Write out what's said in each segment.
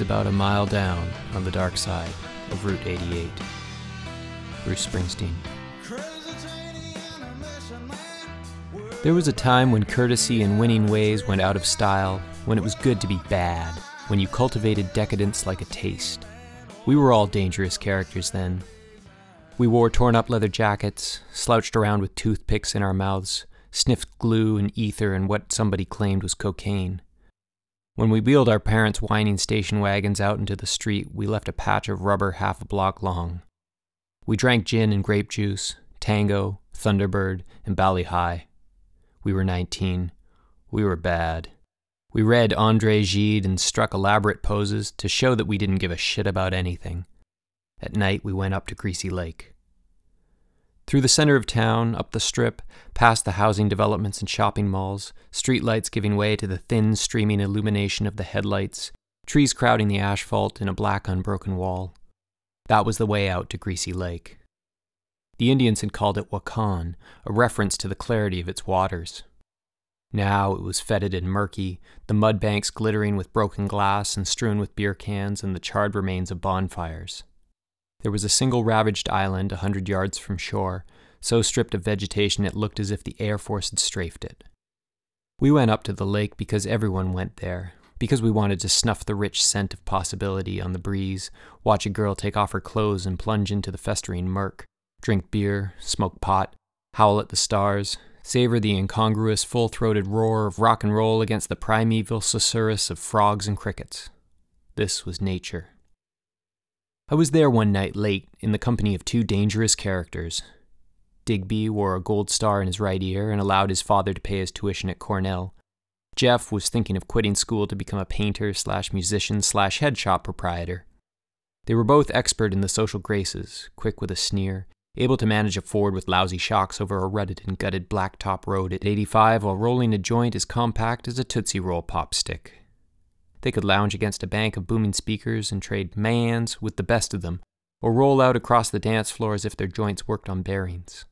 It's about a mile down on the dark side of Route 88. Bruce Springsteen. There was a time when courtesy and winning ways went out of style, when it was good to be bad, when you cultivated decadence like a taste. We were all dangerous characters then. We wore torn-up leather jackets, slouched around with toothpicks in our mouths, sniffed glue and ether and what somebody claimed was cocaine. When we wheeled our parents' whining station wagons out into the street, we left a patch of rubber half a block long. We drank gin and grape juice, Tango, Thunderbird, and Bally High. We were 19. We were bad. We read André Gide and struck elaborate poses to show that we didn't give a shit about anything. At night, we went up to Greasy Lake. Through the center of town, up the strip, past the housing developments and shopping malls, streetlights giving way to the thin, streaming illumination of the headlights, trees crowding the asphalt in a black, unbroken wall. That was the way out to Greasy Lake. The Indians had called it Wakan, a reference to the clarity of its waters. Now it was fetid and murky, the mud banks glittering with broken glass and strewn with beer cans and the charred remains of bonfires. There was a single ravaged island 100 yards from shore, so stripped of vegetation it looked as if the Air Force had strafed it. We went up to the lake because everyone went there, because we wanted to snuff the rich scent of possibility on the breeze, watch a girl take off her clothes and plunge into the festering murk, drink beer, smoke pot, howl at the stars, savor the incongruous full-throated roar of rock and roll against the primeval susurrus of frogs and crickets. This was nature. I was there one night late, in the company of two dangerous characters. Digby wore a gold star in his right ear and allowed his father to pay his tuition at Cornell. Jeff was thinking of quitting school to become a painter/musician/head shop proprietor. They were both expert in the social graces, quick with a sneer, able to manage a Ford with lousy shocks over a rutted and gutted blacktop road at 85 while rolling a joint as compact as a Tootsie Roll pop stick. They could lounge against a bank of booming speakers and trade mans with the best of them, or roll out across the dance floor as if their joints worked on bearings.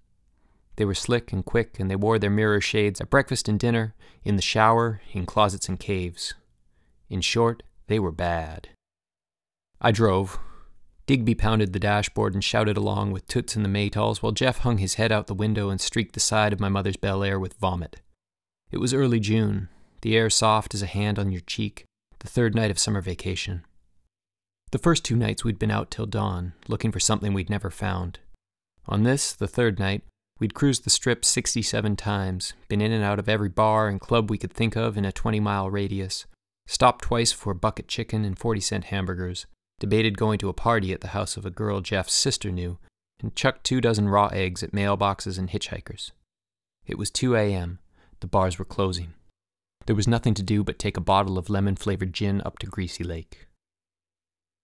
They were slick and quick, and they wore their mirror shades at breakfast and dinner, in the shower, in closets and caves. In short, they were bad. I drove. Digby pounded the dashboard and shouted along with Toots and the Maytals, while Jeff hung his head out the window and streaked the side of my mother's Bel Air with vomit. It was early June, the air soft as a hand on your cheek, the third night of summer vacation. The first two nights we'd been out till dawn, looking for something we'd never found. On this, the third night, we'd cruised the strip 67 times, been in and out of every bar and club we could think of in a 20-mile radius, stopped twice for bucket chicken and 40-cent hamburgers, debated going to a party at the house of a girl Jeff's sister knew, and chucked 24 raw eggs at mailboxes and hitchhikers. It was 2 a.m. The bars were closing. There was nothing to do but take a bottle of lemon-flavored gin up to Greasy Lake.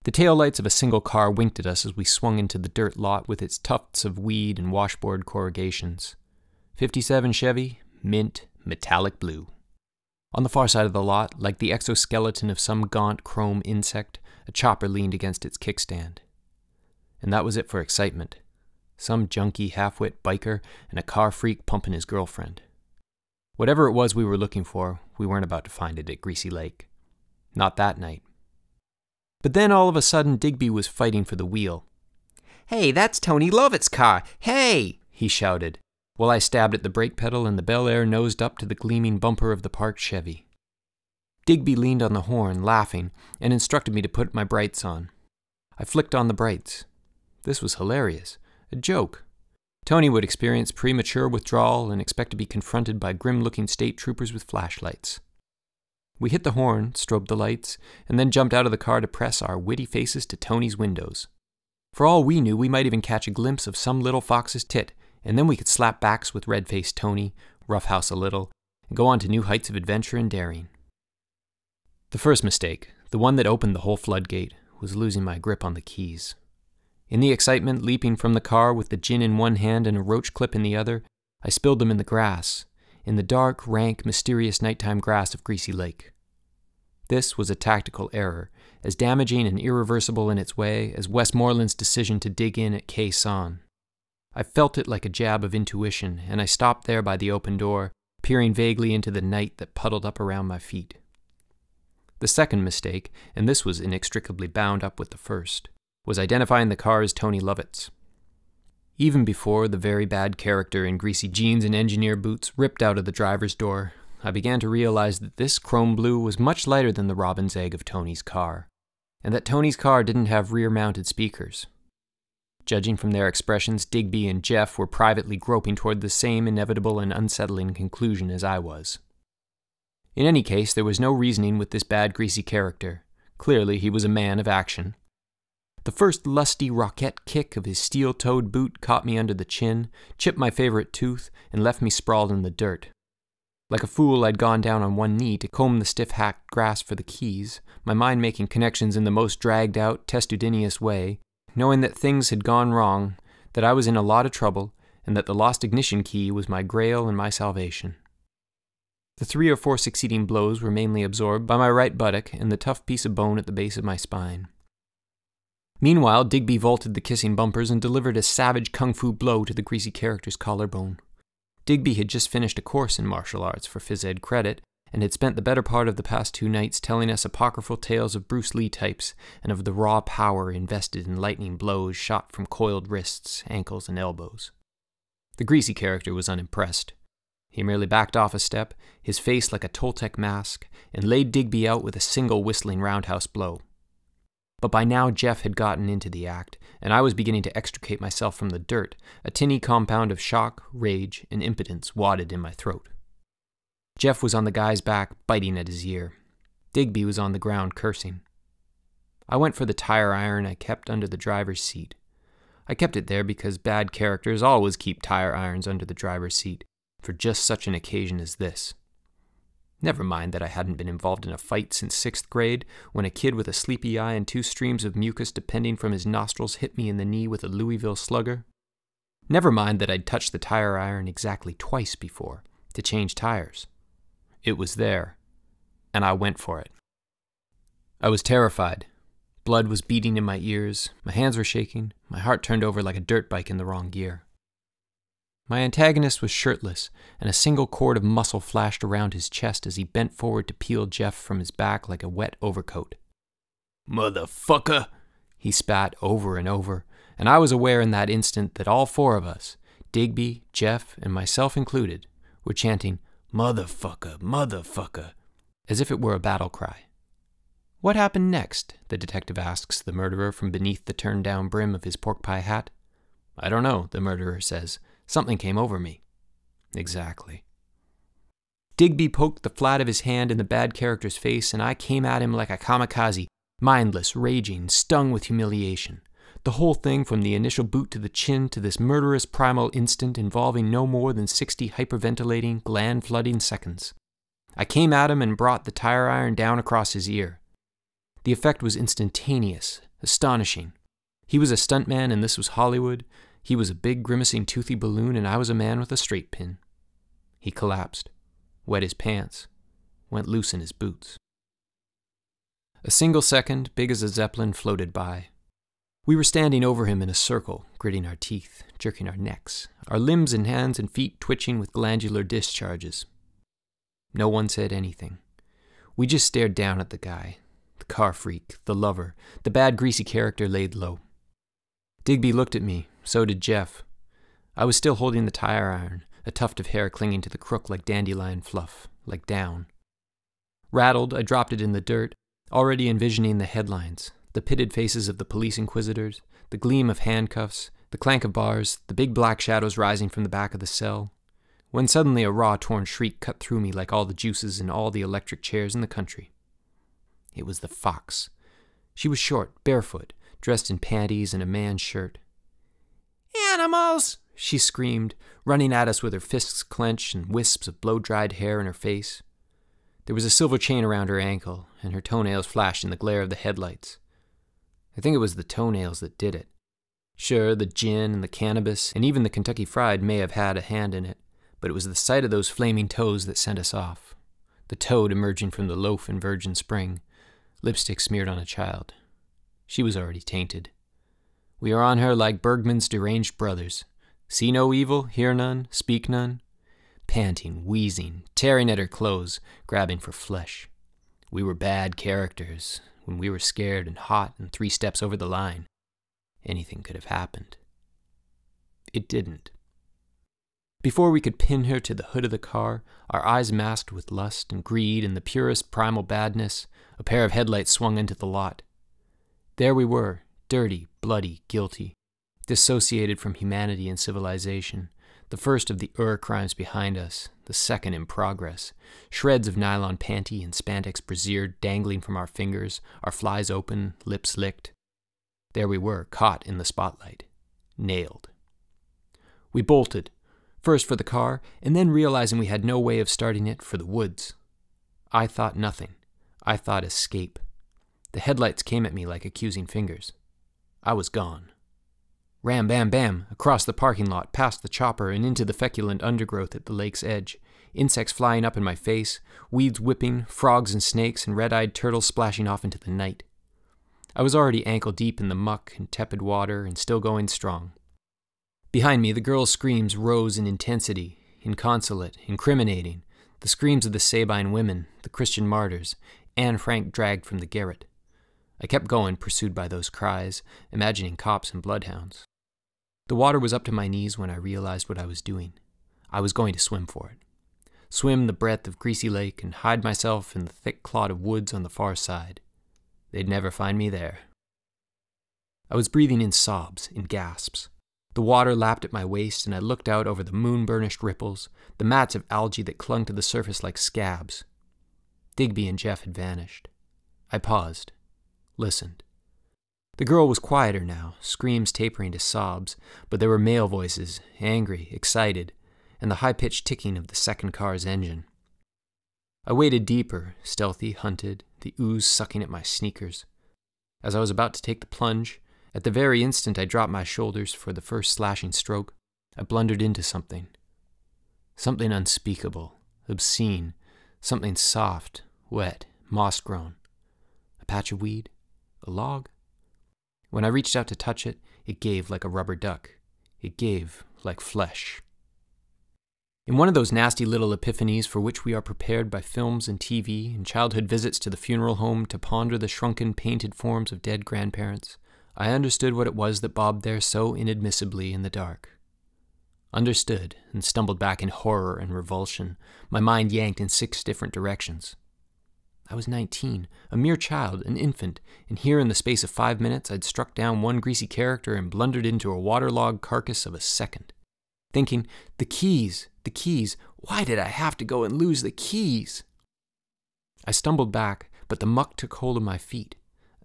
The taillights of a single car winked at us as we swung into the dirt lot with its tufts of weed and washboard corrugations. 57 Chevy, mint, metallic blue. On the far side of the lot, like the exoskeleton of some gaunt chrome insect, a chopper leaned against its kickstand. And that was it for excitement. Some junky, half-wit biker and a car freak pumping his girlfriend. Whatever it was we were looking for, we weren't about to find it at Greasy Lake. Not that night. But then all of a sudden Digby was fighting for the wheel. "Hey, that's Tony Lovett's car! Hey!" he shouted, while I stabbed at the brake pedal and the Bel Air nosed up to the gleaming bumper of the parked Chevy. Digby leaned on the horn, laughing, and instructed me to put my brights on. I flicked on the brights. This was hilarious. A joke. Tony would experience premature withdrawal and expect to be confronted by grim-looking state troopers with flashlights. We hit the horn, strobed the lights, and then jumped out of the car to press our witty faces to Tony's windows. For all we knew, we might even catch a glimpse of some little fox's tit, and then we could slap backs with red-faced Tony, roughhouse a little, and go on to new heights of adventure and daring. The first mistake, the one that opened the whole floodgate, was losing my grip on the keys. In the excitement, leaping from the car with the gin in one hand and a roach clip in the other, I spilled them in the grass, in the dark, rank, mysterious nighttime grass of Greasy Lake. This was a tactical error, as damaging and irreversible in its way as Westmoreland's decision to dig in at Khe Sanh. I felt it like a jab of intuition, and I stopped there by the open door, peering vaguely into the night that puddled up around my feet. The second mistake, and this was inextricably bound up with the first, was identifying the car as Tony Lovett's. Even before the very bad character in greasy jeans and engineer boots ripped out of the driver's door, I began to realize that this chrome blue was much lighter than the robin's egg of Tony's car, and that Tony's car didn't have rear-mounted speakers. Judging from their expressions, Digby and Jeff were privately groping toward the same inevitable and unsettling conclusion as I was. In any case, there was no reasoning with this bad, greasy character. Clearly, he was a man of action. The first lusty rocket kick of his steel-toed boot caught me under the chin, chipped my favorite tooth, and left me sprawled in the dirt. Like a fool, I'd gone down on one knee to comb the stiff-hacked grass for the keys, my mind making connections in the most dragged-out, testudinous way, knowing that things had gone wrong, that I was in a lot of trouble, and that the lost ignition key was my grail and my salvation. The 3 or 4 succeeding blows were mainly absorbed by my right buttock and the tough piece of bone at the base of my spine. Meanwhile, Digby vaulted the kissing bumpers and delivered a savage kung fu blow to the greasy character's collarbone. Digby had just finished a course in martial arts for phys ed credit, and had spent the better part of the past 2 nights telling us apocryphal tales of Bruce Lee types and of the raw power invested in lightning blows shot from coiled wrists, ankles, and elbows. The greasy character was unimpressed. He merely backed off a step, his face like a Toltec mask, and laid Digby out with a single whistling roundhouse blow. But by now Jeff had gotten into the act, and I was beginning to extricate myself from the dirt, a tinny compound of shock, rage, and impotence wadded in my throat. Jeff was on the guy's back, biting at his ear. Digby was on the ground, cursing. I went for the tire iron I kept under the driver's seat. I kept it there because bad characters always keep tire irons under the driver's seat, for just such an occasion as this. Never mind that I hadn't been involved in a fight since 6th grade, when a kid with a sleepy eye and 2 streams of mucus depending from his nostrils hit me in the knee with a Louisville slugger. Never mind that I'd touched the tire iron exactly twice before, to change tires. It was there, and I went for it. I was terrified. Blood was beating in my ears, my hands were shaking, my heart turned over like a dirt bike in the wrong gear. My antagonist was shirtless, and a single cord of muscle flashed around his chest as he bent forward to peel Jeff from his back like a wet overcoat. "Motherfucker!" he spat over and over, and I was aware in that instant that all 4 of us, Digby, Jeff, and myself included, were chanting, "Motherfucker, motherfucker," as if it were a battle cry. "What happened next?" the detective asks the murderer from beneath the turned-down brim of his pork pie hat. "I don't know," the murderer says. "Something came over me." Exactly. Digby poked the flat of his hand in the bad character's face, and I came at him like a kamikaze, mindless, raging, stung with humiliation. The whole thing, from the initial boot to the chin to this murderous primal instant, involving no more than 60 hyperventilating, gland-flooding seconds. I came at him and brought the tire iron down across his ear. The effect was instantaneous, astonishing. He was a stuntman, and this was Hollywood. He was a big, grimacing, toothy balloon, and I was a man with a straight pin. He collapsed, wet his pants, went loose in his boots. A single second, big as a zeppelin, floated by. We were standing over him in a circle, gritting our teeth, jerking our necks, our limbs and hands and feet twitching with glandular discharges. No one said anything. We just stared down at the guy, the car freak, the lover, the bad, greasy character laid low. Digby looked at me. So did Jeff. I was still holding the tire iron, a tuft of hair clinging to the crook like dandelion fluff, like down. Rattled, I dropped it in the dirt, already envisioning the headlines, the pitted faces of the police inquisitors, the gleam of handcuffs, the clank of bars, the big black shadows rising from the back of the cell, when suddenly a raw, torn shriek cut through me like all the juices in all the electric chairs in the country. It was the fox. She was short, barefoot, dressed in panties and a man's shirt. "Animals!" she screamed, running at us with her fists clenched and wisps of blow-dried hair in her face. There was a silver chain around her ankle, and her toenails flashed in the glare of the headlights. I think it was the toenails that did it. Sure, the gin and the cannabis and even the Kentucky Fried may have had a hand in it, but it was the sight of those flaming toes that sent us off. The toad emerging from the loaf in virgin spring, lipstick smeared on a child. She was already tainted. We are on her like Bergman's deranged brothers. See no evil, hear none, speak none. Panting, wheezing, tearing at her clothes, grabbing for flesh. We were bad characters when we were scared and hot and 3 steps over the line. Anything could have happened. It didn't. Before we could pin her to the hood of the car, our eyes masked with lust and greed and the purest primal badness, a pair of headlights swung into the lot. There we were, dirty, bloody, guilty, dissociated from humanity and civilization, the first of the crimes behind us, the second in progress, shreds of nylon panty and spandex brassiere dangling from our fingers, our flies open, lips licked. There we were, caught in the spotlight, nailed. We bolted, first for the car, and then realizing we had no way of starting it, for the woods. I thought nothing. I thought escape. The headlights came at me like accusing fingers. I was gone. Ram bam bam, across the parking lot, past the chopper, and into the feculent undergrowth at the lake's edge, insects flying up in my face, weeds whipping, frogs and snakes, and red-eyed turtles splashing off into the night. I was already ankle-deep in the muck and tepid water, and still going strong. Behind me, the girl's screams rose in intensity, inconsolate, incriminating, the screams of the Sabine women, the Christian martyrs, Anne Frank dragged from the garret. I kept going, pursued by those cries, imagining cops and bloodhounds. The water was up to my knees when I realized what I was doing. I was going to swim for it. Swim the breadth of Greasy Lake and hide myself in the thick clot of woods on the far side. They'd never find me there. I was breathing in sobs, in gasps. The water lapped at my waist, and I looked out over the moon-burnished ripples, the mats of algae that clung to the surface like scabs. Digby and Jeff had vanished. I paused, listened. The girl was quieter now, screams tapering to sobs, but there were male voices, angry, excited, and the high-pitched ticking of the second car's engine. I waded deeper, stealthy, hunted, the ooze sucking at my sneakers. As I was about to take the plunge, at the very instant I dropped my shoulders for the first slashing stroke, I blundered into something. Something unspeakable, obscene, something soft, wet, moss-grown. A patch of weed? A log? When I reached out to touch it, it gave like a rubber duck. It gave like flesh. In one of those nasty little epiphanies for which we are prepared by films and TV and childhood visits to the funeral home to ponder the shrunken, painted forms of dead grandparents, I understood what it was that bobbed there so inadmissibly in the dark. Understood, and stumbled back in horror and revulsion, my mind yanked in 6 different directions. I was 19, a mere child, an infant, and here in the space of 5 minutes I'd struck down one greasy character and blundered into a waterlogged carcass of a second. Thinking, the keys, why did I have to go and lose the keys? I stumbled back, but the muck took hold of my feet.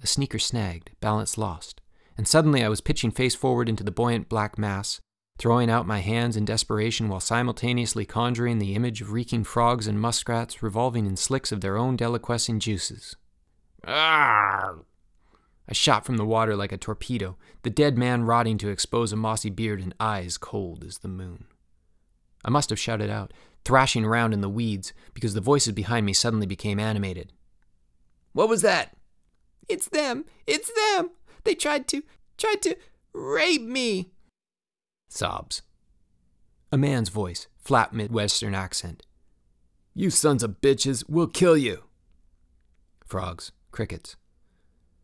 A sneaker snagged, balance lost, and suddenly I was pitching face forward into the buoyant black mass, throwing out my hands in desperation while simultaneously conjuring the image of reeking frogs and muskrats revolving in slicks of their own deliquescing juices. Arrgh! I shot from the water like a torpedo, the dead man rotting to expose a mossy beard and eyes cold as the moon. I must have shouted out, thrashing around in the weeds, because the voices behind me suddenly became animated. What was that? It's them! It's them! They tried to rape me! Sobs. A man's voice, flat Midwestern accent. You sons of bitches, we'll kill you! Frogs, crickets.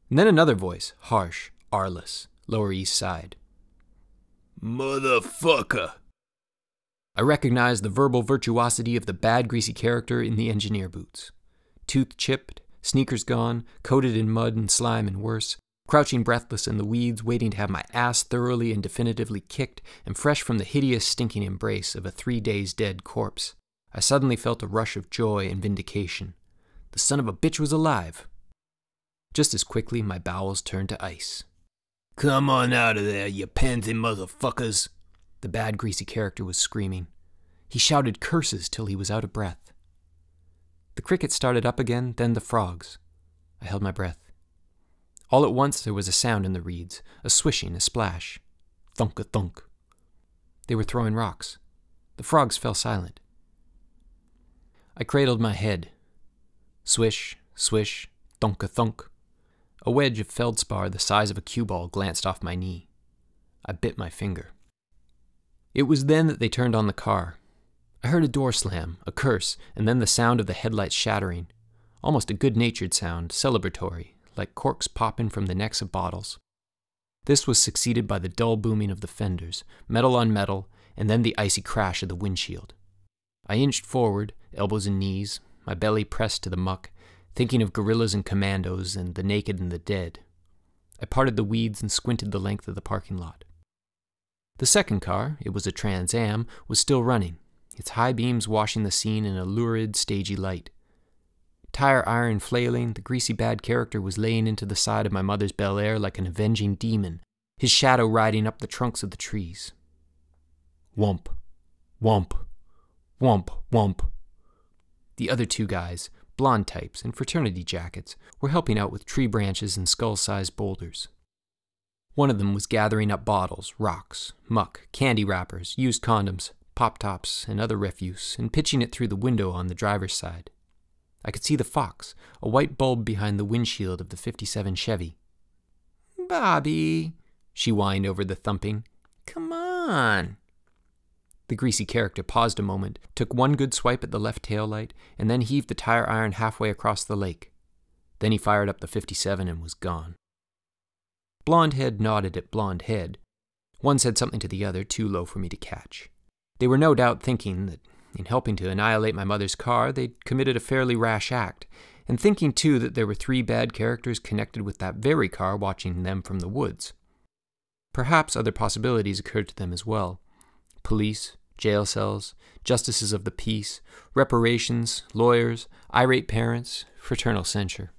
And then another voice, harsh, R-less, Lower East Side. Motherfucker! I recognized the verbal virtuosity of the bad greasy character in the engineer boots. Tooth chipped, sneakers gone, coated in mud and slime and worse, crouching breathless in the weeds, waiting to have my ass thoroughly and definitively kicked, and fresh from the hideous stinking embrace of a 3 days dead corpse, I suddenly felt a rush of joy and vindication. The son of a bitch was alive. Just as quickly, my bowels turned to ice. Come on out of there, you pansy motherfuckers! The bad greasy character was screaming. He shouted curses till he was out of breath. The crickets started up again, then the frogs. I held my breath. All at once there was a sound in the reeds, a swishing, a splash. Thunk-a-thunk. They were throwing rocks. The frogs fell silent. I cradled my head. Swish, swish, thunk-a-thunk. A wedge of feldspar the size of a cue ball glanced off my knee. I bit my finger. It was then that they turned on the car. I heard a door slam, a curse, and then the sound of the headlights shattering. almost a good-natured sound, celebratory, like corks popping from the necks of bottles. This was succeeded by the dull booming of the fenders, metal on metal, and then the icy crash of the windshield. I inched forward, elbows and knees, my belly pressed to the muck, thinking of gorillas and commandos and the naked and the dead. I parted the weeds and squinted the length of the parking lot. The second car, it was a Trans Am, was still running, its high beams washing the scene in a lurid, stagey light. Tire iron flailing, the greasy bad character was laying into the side of my mother's Bel Air like an avenging demon, his shadow riding up the trunks of the trees. Whomp, whomp, whomp, whomp. The other two guys, blonde types in fraternity jackets, were helping out with tree branches and skull-sized boulders. One of them was gathering up bottles, rocks, muck, candy wrappers, used condoms, pop-tops, and other refuse, and pitching it through the window on the driver's side. I could see the fox, a white bulb behind the windshield of the '57 Chevy. "Bobby," she whined over the thumping. "Come on." The greasy character paused a moment, took one good swipe at the left taillight, and then heaved the tire iron halfway across the lake. Then he fired up the '57 and was gone. Blonde head nodded at blonde head. One said something to the other, too low for me to catch. They were no doubt thinking that, in helping to annihilate my mother's car, they'd committed a fairly rash act, and thinking, too, that there were three bad characters connected with that very car watching them from the woods. Perhaps other possibilities occurred to them as well. Police, jail cells, justices of the peace, reparations, lawyers, irate parents, fraternal censure.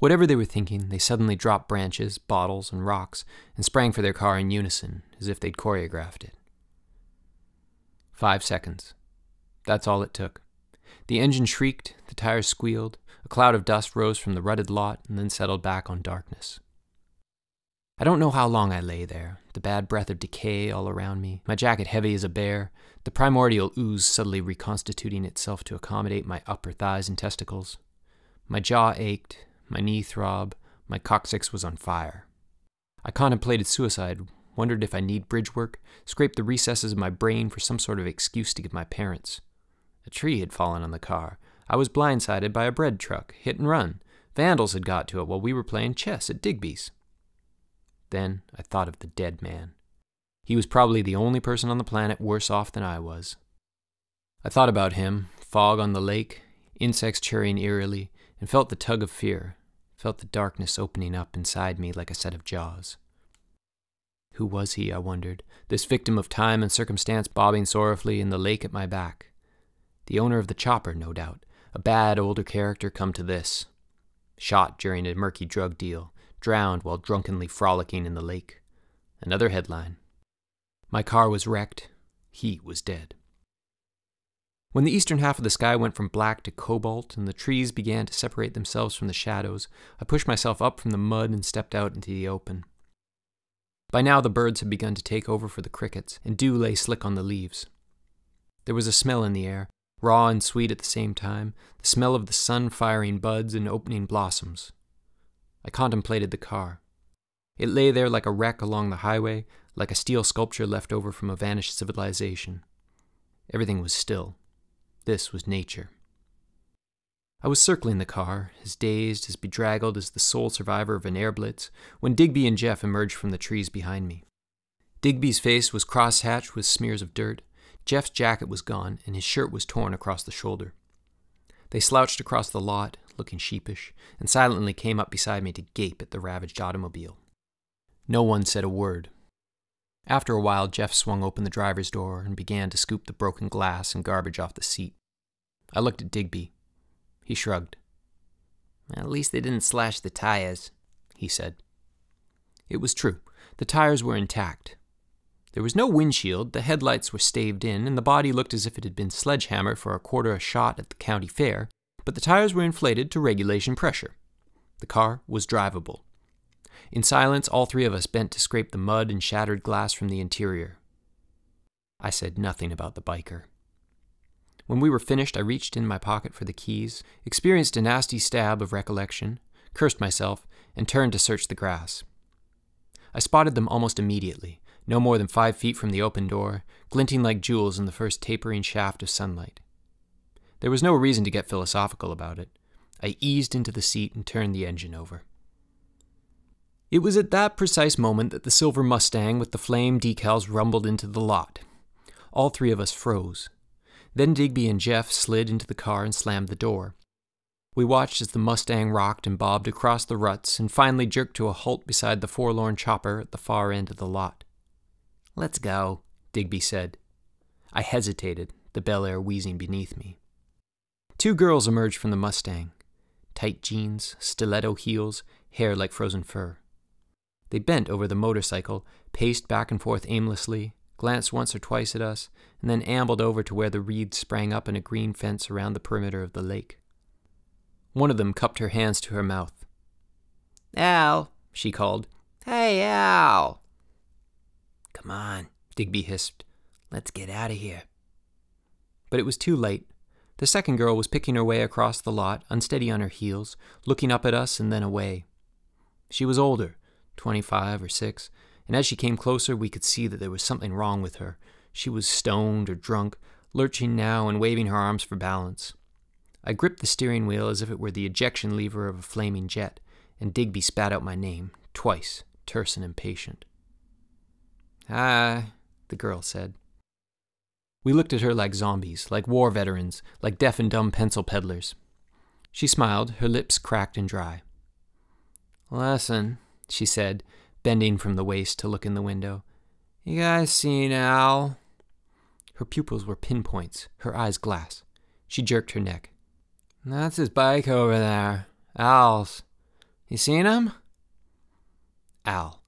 Whatever they were thinking, they suddenly dropped branches, bottles, and rocks, and sprang for their car in unison, as if they'd choreographed it. 5 seconds. That's all it took. The engine shrieked, the tires squealed, a cloud of dust rose from the rutted lot and then settled back on darkness. I don't know how long I lay there, the bad breath of decay all around me, my jacket heavy as a bear, the primordial ooze subtly reconstituting itself to accommodate my upper thighs and testicles. My jaw ached, my knee throbbed, my coccyx was on fire. I contemplated suicide, wondered if I need bridge work, scraped the recesses of my brain for some sort of excuse to give my parents. A tree had fallen on the car. I was blindsided by a bread truck, hit and run. Vandals had got to it while we were playing chess at Digby's. Then I thought of the dead man. He was probably the only person on the planet worse off than I was. I thought about him, fog on the lake, insects chirring eerily, and felt the tug of fear, felt the darkness opening up inside me like a set of jaws. Who was he, I wondered, this victim of time and circumstance bobbing sorrowfully in the lake at my back? The owner of the chopper, no doubt, a bad older character come to this. Shot during a murky drug deal, drowned while drunkenly frolicking in the lake. Another headline. My car was wrecked, he was dead. When the eastern half of the sky went from black to cobalt and the trees began to separate themselves from the shadows, I pushed myself up from the mud and stepped out into the open. By now the birds had begun to take over for the crickets, and dew lay slick on the leaves. There was a smell in the air, raw and sweet at the same time, the smell of the sun firing buds and opening blossoms. I contemplated the car. It lay there like a wreck along the highway, like a steel sculpture left over from a vanished civilization. Everything was still. This was nature. I was circling the car, as dazed, as bedraggled as the sole survivor of an air blitz, when Digby and Jeff emerged from the trees behind me. Digby's face was cross-hatched with smears of dirt. Jeff's jacket was gone, and his shirt was torn across the shoulder. They slouched across the lot, looking sheepish, and silently came up beside me to gape at the ravaged automobile. No one said a word. After a while, Jeff swung open the driver's door and began to scoop the broken glass and garbage off the seat. I looked at Digby. He shrugged. "At least they didn't slash the tires," he said. It was true. The tires were intact. There was no windshield, the headlights were staved in, and the body looked as if it had been sledgehammered for a shot at the county fair, but the tires were inflated to regulation pressure. The car was drivable. In silence, all three of us bent to scrape the mud and shattered glass from the interior. I said nothing about the biker. When we were finished, I reached in my pocket for the keys, experienced a nasty stab of recollection, cursed myself, and turned to search the grass. I spotted them almost immediately, no more than 5 feet from the open door, glinting like jewels in the first tapering shaft of sunlight. There was no reason to get philosophical about it. I eased into the seat and turned the engine over. It was at that precise moment that the silver Mustang with the flame decals rumbled into the lot. All three of us froze. Then Digby and Jeff slid into the car and slammed the door. We watched as the Mustang rocked and bobbed across the ruts and finally jerked to a halt beside the forlorn chopper at the far end of the lot. "Let's go," Digby said. I hesitated, the Bel Air wheezing beneath me. Two girls emerged from the Mustang. Tight jeans, stiletto heels, hair like frozen fur. They bent over the motorcycle, paced back and forth aimlessly, glanced once or twice at us, and then ambled over to where the reeds sprang up in a green fence around the perimeter of the lake. One of them cupped her hands to her mouth. "Al," she called. "Hey, Al!" "Come on," Digby hissed. "Let's get out of here." But it was too late. The second girl was picking her way across the lot, unsteady on her heels, looking up at us and then away. She was older, 25 or 26, and as she came closer we could see that there was something wrong with her. She was stoned or drunk, lurching now and waving her arms for balance. I gripped the steering wheel as if it were the ejection lever of a flaming jet, and Digby spat out my name, twice, terse and impatient. "Hi," the girl said. We looked at her like zombies, like war veterans, like deaf and dumb pencil peddlers. She smiled, her lips cracked and dry. "Listen," she said, bending from the waist to look in the window. "You guys seen Al?" Her pupils were pinpoints, her eyes glass. She jerked her neck. "That's his bike over there. Al's. You seen him?" Al.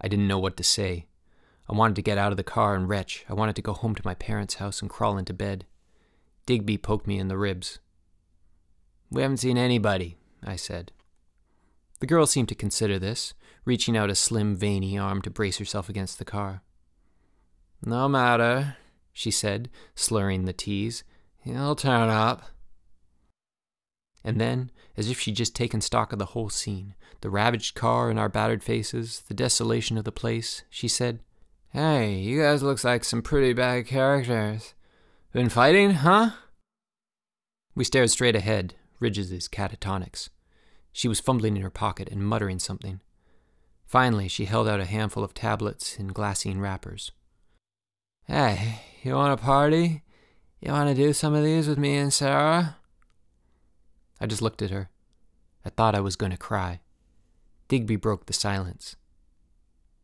I didn't know what to say. I wanted to get out of the car and retch. I wanted to go home to my parents' house and crawl into bed. Digby poked me in the ribs. "We haven't seen anybody," I said. The girl seemed to consider this, reaching out a slim, veiny arm to brace herself against the car. "No matter," she said, slurring the T's. "He'll turn up." And then, as if she'd just taken stock of the whole scene, the ravaged car and our battered faces, the desolation of the place, she said, "Hey, you guys looks like some pretty bad characters. Been fighting, huh?" We stared straight ahead, rigid as catatonics. She was fumbling in her pocket and muttering something. Finally, she held out a handful of tablets in glassine wrappers. "Hey, you want a party? You want to do some of these with me and Sarah?" I just looked at her. I thought I was going to cry. Digby broke the silence.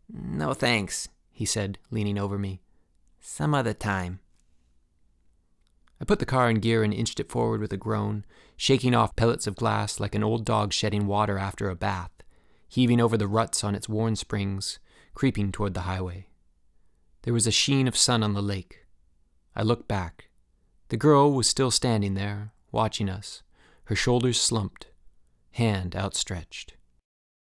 "No thanks," he said, leaning over me. "Some other time." I put the car in gear and inched it forward with a groan, shaking off pellets of glass like an old dog shedding water after a bath, heaving over the ruts on its worn springs, creeping toward the highway. There was a sheen of sun on the lake. I looked back. The girl was still standing there, watching us, her shoulders slumped, hand outstretched.